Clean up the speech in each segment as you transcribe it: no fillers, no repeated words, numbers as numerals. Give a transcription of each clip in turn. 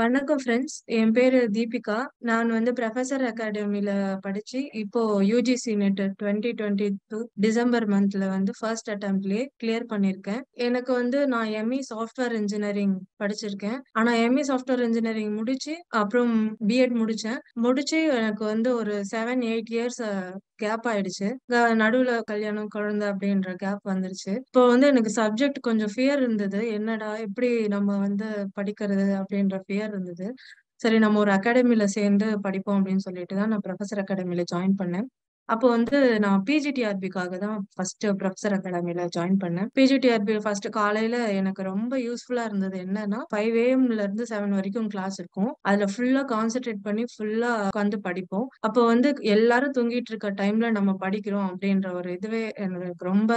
வணக்கம் friends. என் பேரு தீபிகா. நான் வந்து Professor Academy ல படிச்சி இப்போ UGC NET 2022 டிசம்பர் மந்த்ல வந்து first attemptலயே clear பண்ணிருக்கேன். எனக்கு வந்து நான் ME Software Engineering படிச்சிருக்கேன். ஆனா ME Software Engineering முடிச்சி அப்புறம் B.Ed முடிச்சேன். முடிச்சி எனக்கு வந்து ஒரு 7-8 years கேப் ஆயிடுச்சு. நடுவுல கல்யாணம் குழந்தை அப்படின்ற கேப் வந்துருச்சு. இப்போ வந்து எனக்கு சப்ஜெக்ட் கொஞ்சம் ஃபியர் இருந்தது. என்னடா எப்படி நம்ம வந்து படிக்கிறது அப்படின்ற ஃபியர் இருந்தது. சரி நம்ம ஒரு அகாடமில சேர்ந்து படிப்போம் அப்படின்னு சொல்லிட்டு தான் நான் ப்ரொஃபஸர் அகாடமில ஜாயின் பண்ணேன். அப்போ வந்து நான் PGTRBக்காக தான் ஃபர்ஸ்ட் ப்ரொஃபஸர் அகாடமில ஜாயின் பண்ணேன். PGTRB ஃபர்ஸ்ட் காலையில எனக்கு ரொம்ப யூஸ்ஃபுல்லா இருந்தது. என்னன்னா 5 AM இருந்து 7 வரைக்கும் கிளாஸ் இருக்கும். அதுல ஃபுல்லா கான்சென்ட்ரேட் பண்ணி ஃபுல்லா உட்காந்து படிப்போம். அப்போ வந்து எல்லாரும் தூங்கிட்டு இருக்க டைம்ல நம்ம படிக்கிறோம் அப்படின்ற ஒரு இதுவே எனக்கு ரொம்ப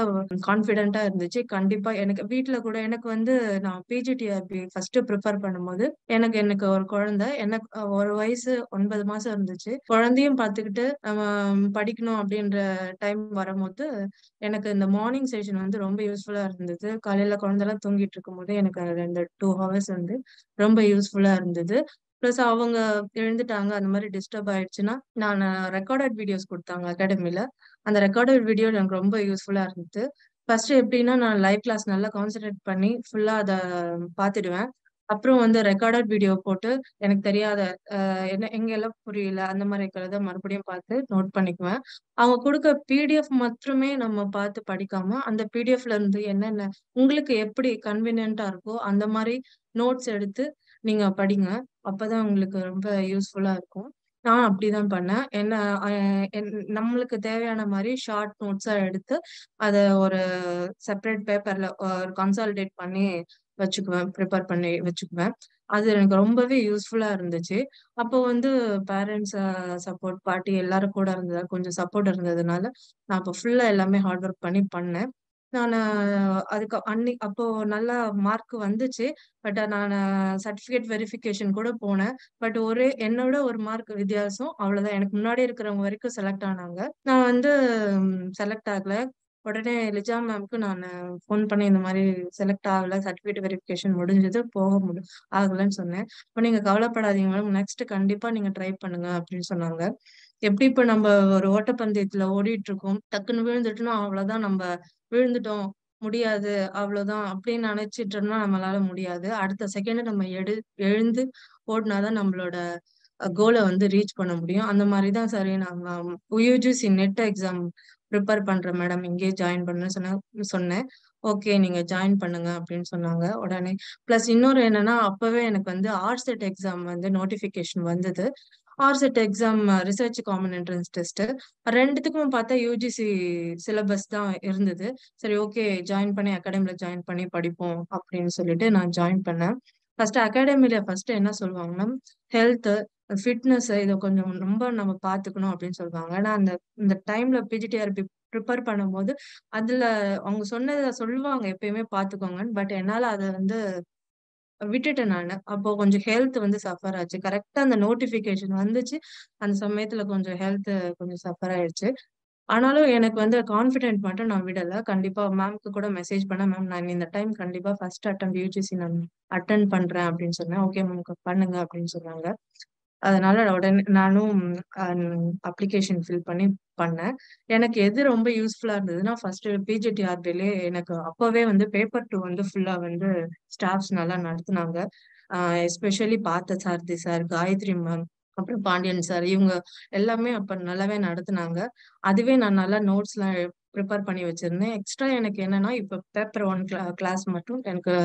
கான்ஃபிடென்ட்டா இருந்துச்சு. கண்டிப்பா எனக்கு வீட்டுல கூட எனக்கு வந்து நான் PGTRB ஃபர்ஸ்ட் ப்ரிஃபர் பண்ணும்போது எனக்கு ஒரு குழந்தை, எனக்கு ஒரு வயசு 9 மாசம் இருந்துச்சு. குழந்தையும் பார்த்துக்கிட்டு நம்ம படிக்க அப்படின்ற டைம் வரும்போது எனக்கு இந்த மார்னிங் செஷன் வந்து ரொம்ப யூஸ்ஃபுல்லா இருந்தது. காலையில குழந்தைலாம் தூங்கிட்டு இருக்கும் போது எனக்கு அந்த 2 hours வந்து ரொம்ப யூஸ்ஃபுல்லா இருந்தது. பிளஸ் அவங்க எழுந்துட்டாங்க, அந்த மாதிரி டிஸ்டர்ப் ஆயிடுச்சுன்னா நான் ரெக்கார்டட் வீடியோஸ் கொடுத்தாங்க அகாடமில. அந்த ரெக்கார்டட் வீடியோ எனக்கு ரொம்ப யூஸ்ஃபுல்லா இருந்தது. ஃபர்ஸ்ட் எப்படின்னா நான் லைவ் கிளாஸ் நல்லா கான்சென்ட்ரேட் பண்ணி ஃபுல்லா அதை பார்த்துடுவேன். அப்புறம் வந்து ரெக்கார்டட் வீடியோ போட்டு எனக்கு தெரியாத என்ன எங்கெல்லாம் புரியல அந்த மாதிரி இருக்கிறத மறுபடியும் பார்த்து நோட் பண்ணிக்குவேன். அவங்க கொடுக்க PDF மட்டுமே நம்ம பார்த்து படிக்காம அந்த PDFல இருந்து என்னென்ன உங்களுக்கு எப்படி கன்வீனியன்ட்டா இருக்கோ அந்த மாதிரி நோட்ஸ் எடுத்து நீங்க படிங்க. அப்பதான் உங்களுக்கு ரொம்ப யூஸ்ஃபுல்லா இருக்கும். நான் அப்படிதான் பண்ணேன். நம்மளுக்கு தேவையான மாதிரி ஷார்ட் நோட்ஸா எடுத்து அதை ஒரு செப்பரேட் பேப்பர்ல ஒரு கன்சாலிடேட் பண்ணி வச்சுக்குவேன், ப்ரிப்பேர் பண்ணி வச்சுக்குவேன். அது எனக்கு ரொம்பவே யூஸ்ஃபுல்லா இருந்துச்சு. அப்போ வந்து பேரண்ட்ஸ் சப்போர்ட், பாட்டி எல்லாரும் கூட இருந்தது, கொஞ்சம் சப்போர்ட் இருந்ததுனால நான் அப்போ ஃபுல்லா எல்லாமே ஹார்ட் ஒர்க் பண்ணி பண்ணேன். நான் அப்போ நல்லா மார்க் வந்துச்சு. பட் நான் சர்டிஃபிகேட் வெரிஃபிகேஷன் கூட போனேன். பட் என்னோட ஒரு மார்க் வித்தியாசம், அவ்வளவுதான். எனக்கு முன்னாடி இருக்கிறவங்க வரைக்கும் செலக்ட் ஆனாங்க. நான் வந்து செலக்ட் ஆகல. உடனே லிஜா மேம்க்கு நான் ஃபோன் பண்ணி இந்த மாதிரி செலக்ட் ஆகல, சர்டிஃபிகேட் வெரிஃபிகேஷன் முடிஞ்சது, ஆகலன்னு சொன்னேன். இப்போ நீங்க கவலைப்படாதீங்க மேடம், நெக்ஸ்ட் கண்டிப்பா நீங்க ட்ரை பண்ணுங்க அப்படின்னு சொன்னாங்க. எப்படி இப்ப நம்ம ஒரு ஓட்டப்பந்தயத்துல ஓடிட்டு இருக்கோம், டக்குன்னு விழுந்துட்டோம்னா அவ்வளவுதான், நம்ம விழுந்துட்டோம், முடியாது, அவ்வளவுதான் அப்படின்னு நினைச்சிட்டோம்னா நம்மளால முடியாது. அடுத்த செகண்ட் நம்ம எழுந்து ஓடினாதான் நம்மளோட கோலை வந்து ரீச் பண்ண முடியும். அந்த மாதிரிதான் சரி நான் UGC நெட் எக்ஸாம் ப்ரிப்பேர் பண்றேன் மேடம், இங்கே ஜாயின் பண்ணு சொன்னேன். ஓகே நீங்க ஜாயின் பண்ணுங்க அப்படின்னு சொன்னாங்க உடனே. பிளஸ் இன்னொரு என்னன்னா அப்பவே எனக்கு வந்து RCT எக்ஸாம் வந்து நோட்டிபிகேஷன் வந்தது. RCT exam research common entrance test, ரெண்டுத்துக்கும் பார்த்தா UGC சிலபஸ் தான் இருந்தது. சரி ஓகே ஜாயின் பண்ணி அகாடமில ஜாயின் பண்ணி படிப்போம் அப்படின்னு சொல்லிட்டு நான் ஜாயின் பண்ணேன். ஃபர்ஸ்ட் அகாடமில ஃபர்ஸ்ட் என்ன சொல்லுவாங்கன்னா ஹெல்த், ஃபிட்னஸ் இதை கொஞ்சம் ரொம்ப நம்ம பார்த்துக்கணும் அப்படின்னு சொல்லுவாங்க. ஏன்னா அந்த டைம்ல PGTRP ப்ரிப்பேர் பண்ணும்போது அதுல அவங்க சொன்னதை சொல்லுவாங்க, எப்பயுமே பார்த்துக்கோங்கன்னு. பட் என்னால அதை வந்து விட்டுட்டேன் நான். அப்போ கொஞ்சம் ஹெல்த் வந்து சஃபர் ஆச்சு. கரெக்டா அந்த நோட்டிபிகேஷன் வந்துச்சு, அந்த சமயத்துல கொஞ்சம் ஹெல்த் கொஞ்சம் சஃபர் ஆயிடுச்சு. ஆனாலும் எனக்கு வந்து கான்ஃபிடென்ட் மட்டும் நான் விடலை. கண்டிப்பா மேம்க்கு கூட மெசேஜ் பண்ணேன், மேம் நான் இந்த டைம் கண்டிப்பா ஃபர்ஸ்ட் அட்டெம்ப்ட் UGC நான் அட்டன் பண்றேன் அப்படின்னு சொன்னேன். ஓகே மேம் பண்ணுங்க அப்படின்னு சொன்னாங்க. அதனால உடனே நானும் அப்ளிகேஷன் ஃபில் பண்ணி பண்ணேன். எனக்கு எது ரொம்ப யூஸ்ஃபுல்லா இருந்ததுன்னா ஃபர்ஸ்ட் PGTRBலே எனக்கு அப்பவே வந்து பேப்பர் 2 வந்து ஃபுல்லா வந்து ஸ்டாஃப்ஸ் நல்லா நடத்துனாங்க. எஸ்பெஷலி பார்த்த சாரதி சார், காயத்ரி மேம், அப்புறம் பாண்டியன் சார், இவங்க எல்லாமே அப்ப நல்லாவே நடத்துனாங்க. அதுவே நான் நல்லா நோட்ஸ் எல்லாம் ப்ரிப்பேர் பண்ணி வச்சிருந்தேன். எக்ஸ்ட்ரா எனக்கு என்னன்னா இப்ப பேப்பர் 1 கிளாஸ் மட்டும் எனக்கு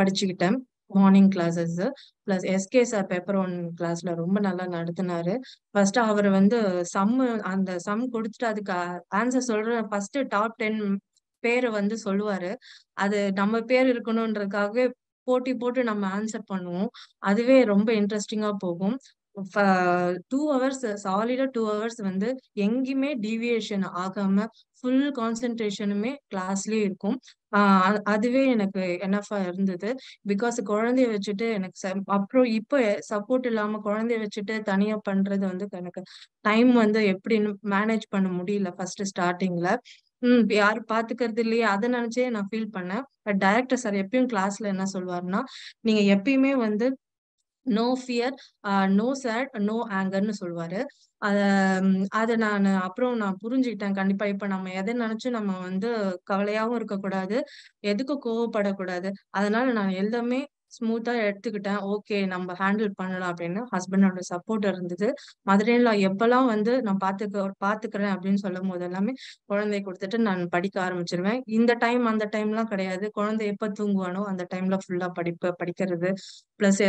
படிச்சுக்கிட்டேன், morning classes. Plus SK sir paper 1 கிளாஸ்ல ரொம்ப நல்லா நடத்தினாரு. ஃபர்ஸ்ட் அவர் வந்து சம் கொடுத்துட்டு அதுக்கு ஆன்சர் சொல்ற ஃபர்ஸ்ட் டாப் 10 பேரை வந்து சொல்லுவாரு. அது நம்ம பேர் இருக்கணும்ன்றதுக்காகவே போட்டி போட்டு நம்ம ஆன்சர் பண்ணுவோம். அதுவே ரொம்ப இன்ட்ரெஸ்டிங்கா போகும். 2 hours சாலிடா 2 hours வந்து எங்கேயுமே டீவியேஷன் ஆகாம ஃபுல் கான்சென்ட்ரேஷனுமே கிளாஸ்லயே இருக்கும். அதுவே எனக்கு எனஃபா இருந்தது. பிகாஸ் குழந்தைய வச்சுட்டு எனக்கு அப்புறம் இப்போ சப்போர்ட் இல்லாம குழந்தைய வச்சுட்டு தனியா பண்றது வந்து எனக்கு டைம் வந்து எப்படின்னு மேனேஜ் பண்ண முடியல ஃபர்ஸ்ட் ஸ்டார்டிங்ல. யாரு பாத்துக்கிறது இல்லையே, அதை நினைச்சே நான் ஃபீல் பண்ணேன். பட் டைரக்டர் சார் எப்பயும் கிளாஸ்ல என்ன சொல்வாருன்னா, நீங்க எப்பயுமே வந்து no fear, no sad, no anger னு சொல்வாரு. அத நான் அப்புறம் நான் புரிஞ்சுக்கிட்டேன். கண்டிப்பா இப்ப நம்ம எதை நினைச்சு நம்ம வந்து கவலையாவும் இருக்கக்கூடாது, எதுக்கு கோவப்படக்கூடாது. அதனால நான் எல்லாமே ஸ்மூத்தா எடுத்துக்கிட்டேன். ஓகே, நம்ம ஹேண்டில் பண்ணலாம் அப்படின்னு ஹஸ்பண்டோட சப்போர்ட் இருந்தது. மதுரையில எப்பெல்லாம் வந்து நான் பாத்துக்கிறேன் அப்படின்னு சொல்லும் போது எல்லாமே குழந்தைய கொடுத்துட்டு நான் படிக்க ஆரம்பிச்சிருவேன். இந்த டைம் அந்த டைம் எல்லாம் கிடையாது. குழந்தை எப்ப தூங்குவானோ அந்த டைம்ல ஃபுல்லா படிக்கிறது பிளஸ்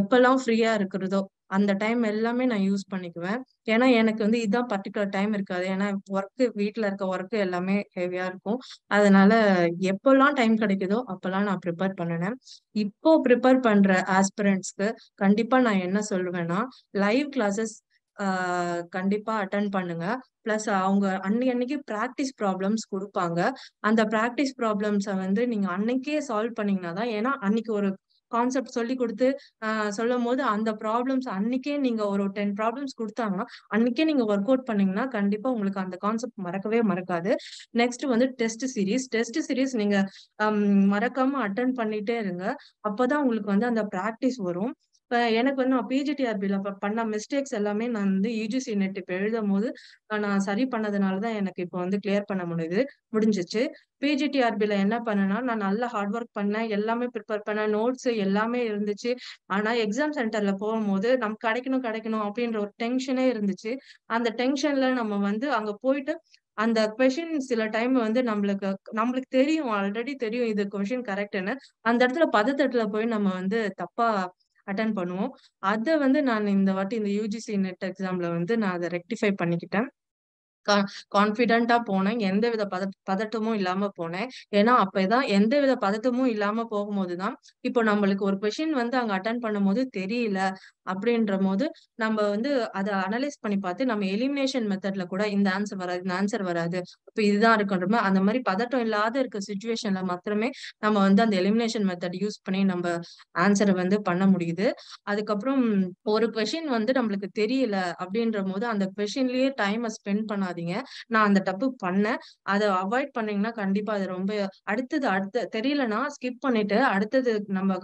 எப்பெல்லாம் ஃப்ரீயா இருக்கிறதோ அந்த டைம் எல்லாமே நான் யூஸ் பண்ணிக்குவேன். ஏன்னா எனக்கு வந்து இதான் பர்டிகுலர் டைம் இருக்காது. ஏன்னா ஒர்க்கு, வீட்டுல இருக்க ஒர்க்கு எல்லாமே ஹெவியா இருக்கும். அதனால எப்பெல்லாம் டைம் கிடைக்குதோ அப்பெல்லாம் நான் ப்ரிப்பேர் பண்ணினேன். இப்போ ப்ரிப்பேர் பண்ற ஆஸ்பிரண்ட்ஸ்க்கு கண்டிப்பா நான் என்ன சொல்லுவேன்னா, லைவ் கிளாஸஸ் கண்டிப்பா அட்டன் பண்ணுங்க. பிளஸ் அவங்க அன்னைக்கு ப்ராக்டிஸ் ப்ராப்ளம்ஸ் கொடுப்பாங்க. அந்த ப்ராக்டிஸ் ப்ராப்ளம்ஸை வந்து நீங்க அன்னைக்கே சால்வ் பண்ணீங்கன்னா தான். ஏன்னா அன்னைக்கு ஒரு கான்செப்ட் சொல்லி கொடுத்து சொல்லும் போது அந்த ப்ராப்ளம்ஸ் அன்னைக்கே நீங்க ஒரு 10 ப்ராப்ளம்ஸ் கொடுத்தாங்கன்னா அன்னைக்கே நீங்க ஒர்க் அவுட் பண்ணீங்கன்னா கண்டிப்பா உங்களுக்கு அந்த கான்செப்ட் மறக்கவே மறக்காது. நெக்ஸ்ட் வந்து டெஸ்ட் சீரீஸ் நீங்க மறக்காம அட்டன் பண்ணிட்டே இருங்க. அப்பதான் உங்களுக்கு வந்து அந்த ப்ராக்டிஸ் வரும். இப்ப எனக்கு வந்து நான் பிஜிடிஆர்பில பண்ண மிஸ்டேக்ஸ் எல்லாமே நான் வந்து யூஜிசி நெட் இப்ப எழுதும் போது நான் சரி பண்ணதுனாலதான் எனக்கு இப்ப வந்து கிளியர் பண்ண முடிஞ்சிச்சு. பிஜிடிஆர்பில என்ன பண்ணேன்னா, நான் நல்ல ஹார்ட் ஒர்க் பண்ணேன், எல்லாமே ப்ரிப்பேர் பண்ணேன், நோட்ஸ் எல்லாமே இருந்துச்சு. ஆனா எக்ஸாம் சென்டர்ல போகும்போது நமக்கு கிடைக்கணும் அப்படின்ற ஒரு டென்ஷனே இருந்துச்சு. அந்த டென்ஷன்ல நம்ம வந்து அங்க போயிட்டு அந்த கொஷின் சில டைம் வந்து நம்மளுக்கு தெரியும், ஆல்ரெடி தெரியும் இது கொஷின் கரெக்ட்னு. அந்த இடத்துல பதட்டத்துல போய் நம்ம வந்து தப்பா அட்டன் பண்ணுவோம். அதை வந்து நான் இந்த வாட்டி இந்த யூஜிசி நெட் எக்ஸாம்ல வந்து நான் அதை ரெக்டிஃபை பண்ணிக்கிட்டேன். கான்ஃபிடென்ட்டா போனேன், எந்த வித பதட்டமும் இல்லாம போனேன். ஏன்னா அப்பதான் எந்த வித பதட்டமும் இல்லாம போகும்போதுதான் இப்போ நம்மளுக்கு ஒரு கொஸ்டின் வந்து அங்க அட்டன் பண்ணும் போது தெரியல அப்படின்ற போது நம்ம வந்து அதை அனலைஸ் பண்ணி பார்த்து நம்ம எலிமினேஷன் மெத்தட்ல கூட இந்த ஆன்சர் வராது இப்போ இதுதான் இருக்குன்றமே அந்த மாதிரி பதட்டம் இல்லாத இருக்க சுச்சுவேஷன்ல மாத்திரமே நம்ம வந்து அந்த எலிமினேஷன் மெத்தட் யூஸ் பண்ணி நம்ம ஆன்சரை வந்து பண்ண முடியுது. அதுக்கப்புறம் ஒரு கொஸ்டின் வந்து நம்மளுக்கு தெரியல அப்படின்ற போது அந்த கொஸ்டின்லயே டைமை ஸ்பெண்ட் பண்ண நான் அந்த தப்பு பண்ணேன். அதை அவாய்ட் பண்ணீங்கன்னா கண்டிப்பா அது ரொம்ப அடுத்த தெரியலன்னா ஸ்கிப் பண்ணிட்டு அடுத்தது நம்ம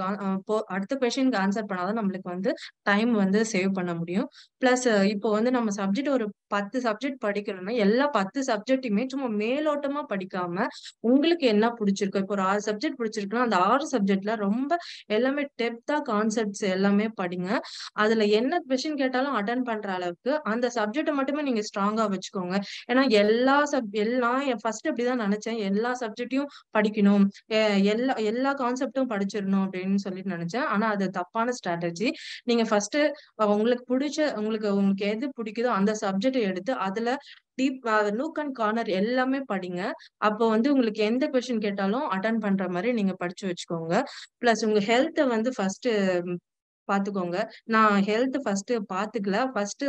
அடுத்த கொஸ்டினுக்கு ஆன்சர் பண்ணாதான் நம்மளுக்கு வந்து டைம் வந்து சேவ் பண்ண முடியும். பிளஸ் இப்போ வந்து நம்ம சப்ஜெக்ட் ஒரு 10 சப்ஜெக்ட் படிக்கணும்னா எல்லா 10 சப்ஜெக்டையுமே சும்மா மேலோட்டமா படிக்காம உங்களுக்கு என்ன பிடிச்சிருக்கோ, இப்போ ஒரு 6 சப்ஜெக்ட் பிடிச்சிருக்குன்னா அந்த 6 சப்ஜெக்ட்ல ரொம்ப எல்லாமே டெப்தா கான்செப்ட்ஸ் எல்லாமே படிங்க. அதுல என்ன கொஸ்டின் கேட்டாலும் அட்டன் பண்ற அளவுக்கு அந்த சப்ஜெக்ட் மட்டுமே நீங்க ஸ்ட்ராங்கா வச்சுக்கோங்க. ஏன்னா நான் ஃபர்ஸ்ட் அப்படிதான் நினைச்சேன், எல்லா சப்ஜெக்டையும் படிக்கணும், எல்லா கான்செப்டும் படிச்சிடணும் அப்படின்னு சொல்லிட்டு நினைச்சேன். ஆனா அது தப்பான ஸ்ட்ராட்டஜி. நீங்க ஃபர்ஸ்ட் உங்களுக்கு எது பிடிக்குதோ அந்த சப்ஜெக்ட் எடுத்து அதுல டீப் நூக் அண்ட் கார்னர் எல்லாமே படிங்க. அப்போ வந்து உங்களுக்கு எந்த கொஸ்டின் கேட்டாலும் அட்டன் பண்ற மாதிரி நீங்க படிச்சு வச்சுக்கோங்க. பிளஸ் உங்க ஹெல்த்தை வந்து ஃபர்ஸ்ட் பாத்துக்கோங்க. நான் health first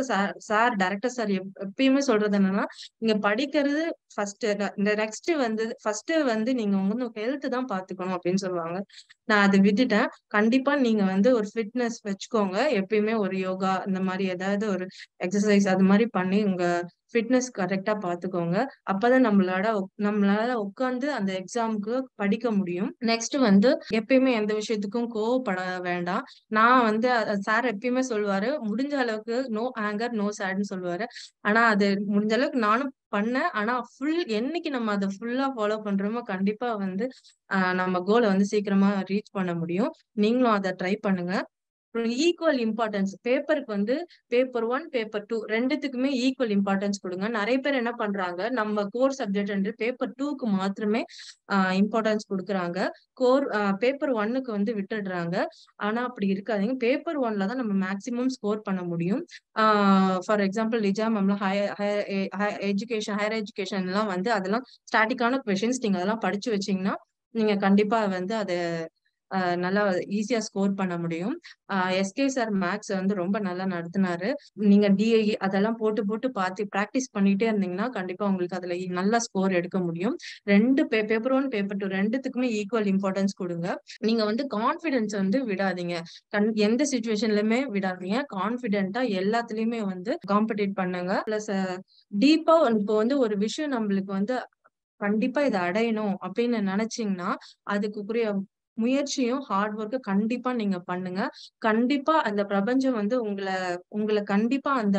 sir director sir எப்பயுமே சொல்றது என்னன்னா, நீங்க படிக்கிறது ஃபர்ஸ்ட், நெக்ஸ்ட் வந்து நீங்க உங்க ஹெல்த் தான் பாத்துக்கணும் அப்படின்னு சொல்லுவாங்க. நான் அதை விட்டுட்டேன். கண்டிப்பா நீங்க வந்து ஒரு ஃபிட்னஸ் வச்சுக்கோங்க. எப்பயுமே ஒரு யோகா இந்த மாதிரி ஏதாவது ஒரு எக்ஸசைஸ் அது மாதிரி பண்ணி உங்க ஃபிட்னஸ் கரெக்டா பாத்துக்கோங்க. அப்பதான் நம்மளால உட்காந்து அந்த எக்ஸாமுக்கு படிக்க முடியும். நெக்ஸ்ட் வந்து எப்பயுமே எந்த விஷயத்துக்கும் கோவப்பட வேண்டாம். நான் வந்து சார் எப்பயுமே சொல்லுவாரு முடிஞ்ச அளவுக்கு நோ ஆங்கர் நோ சேட்னு சொல்லுவாரு. ஆனா அது முடிஞ்ச அளவுக்கு நானும் பண்ணேன். ஆனா என்னைக்கு நம்ம அதை ஃபுல்லா ஃபாலோ பண்றோமோ கண்டிப்பா வந்து நம்ம கோலை வந்து சீக்கிரமா ரீச் பண்ண முடியும். நீங்களும் அதை ட்ரை பண்ணுங்க. ஈக்குவல் இம்பார்ட்டன்ஸ் பேப்பருக்கு வந்து பேப்பர் 1 பேப்பர் 2 ரெண்டுத்துக்குமே ஈக்குவல் இம்பார்ட்டன்ஸ் கொடுங்க. நிறைய பேர் என்ன பண்றாங்க, நம்ம கோர் சப்ஜெக்ட் என்று பேப்பர் 2க்கு மாத்திரமே இம்பார்ட்டன்ஸ் கொடுக்குறாங்க, பேப்பர் 1க்கு வந்து விட்டுடுறாங்க. ஆனா அப்படி இருக்காதீங்க. பேப்பர் 1ல தான் நம்ம மேக்சிமம் ஸ்கோர் பண்ண முடியும். ஃபார் எக்ஸாம்பிள் லிஜா மேம்ல ஹையர் எஜுகேஷன் எல்லாம் வந்து அதெல்லாம் ஸ்டாட்டிக்கான கொஸ்டின்ஸ் நீங்க அதெல்லாம் படிச்சு வச்சீங்கன்னா நீங்க கண்டிப்பா வந்து அதை நல்லா ஈஸியா ஸ்கோர் பண்ண முடியும். எஸ்கே சார் மேக்ஸ் வந்து ரொம்ப நல்லா நடத்தினாரு. நீங்க டிஐ அதெல்லாம் போட்டு பார்த்து ப்ராக்டிஸ் பண்ணிட்டே இருந்தீங்கன்னா கண்டிப்பா உங்களுக்கு அதுல நல்லா ஸ்கோர் எடுக்க முடியும். ரெண்டு பேப்பர் 1 பேப்பர் 2 ரெண்டுத்துக்குமே ஈக்குவல் இம்பார்ட்டன்ஸ் கொடுங்க. நீங்க வந்து கான்ஃபிடென்ஸ் வந்து விடாதீங்க, எந்த சுச்சுவேஷன்லயுமே விடாதீங்க. கான்ஃபிடென்ட்டா எல்லாத்துலயுமே வந்து காம்படிட் பண்ணுங்க. பிளஸ் டீப்பா இப்போ வந்து ஒரு விஷயம் நம்மளுக்கு வந்து கண்டிப்பா இதை அடையணும் அப்படின்னு நினைச்சீங்கன்னா அதுக்குரிய முயற்சியும் ஹார்ட் வொர்க்கு கண்டிப்பா நீங்க பண்ணுங்க. கண்டிப்பா அந்த பிரபஞ்சம் வந்து உங்களை கண்டிப்பா அந்த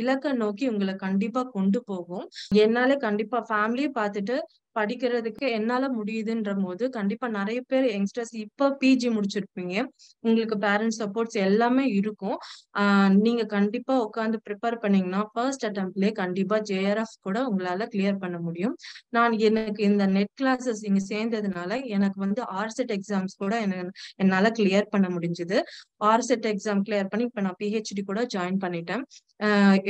இலக்க நோக்கி உங்களை கண்டிப்பா கொண்டு போகும். என்னால கண்டிப்பா ஃபேமிலியை பார்த்துட்டு படிக்கிறதுக்கு என்னால முடியுதுன்ற போது கண்டிப்பா நிறைய பேர் யங்ஸ்டர்ஸ் இப்ப பிஜி முடிச்சிருப்பீங்க, உங்களுக்கு பேரண்ட்ஸ் சப்போர்ட்ஸ் எல்லாமே இருக்கும். நீங்க கண்டிப்பா உட்காந்து ப்ரிப்பேர் பண்ணீங்கன்னா ஃபர்ஸ்ட் அட்டெம்ப்ட்லயே கண்டிப்பா JRF கூட உங்களால கிளியர் பண்ண முடியும். நான் எனக்கு இந்த நெட் கிளாஸஸ் இங்க சேர்ந்ததுனால எனக்கு வந்து RCT எக்ஸாம்ஸ் கூட என்னால கிளியர் பண்ண முடிஞ்சது. RCT எக்ஸாம் கிளியர் பண்ணி இப்ப நான் PhD கூட ஜாயின் பண்ணிட்டேன்.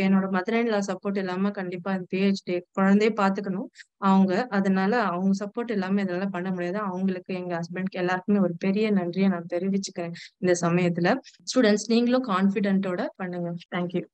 என்னோட மதர் இன் லா சப்போர்ட் இல்லாம கண்டிப்பா PhD குழந்தைய பாத்துக்கணும் அவங்க, அதனால அவங்க சப்போர்ட் இல்லாம இதெல்லாம் பண்ண முடியாது. அவங்களுக்கு எங்க ஹஸ்பண்ட்க்கு எல்லாருக்குமே ஒரு பெரிய நன்றியை நான் தெரிவிச்சுக்கிறேன் இந்த சமயத்துல. ஸ்டூடெண்ட்ஸ் நீங்களும் கான்ஃபிடென்ட்டோட பண்ணுங்க. தேங்க்யூ.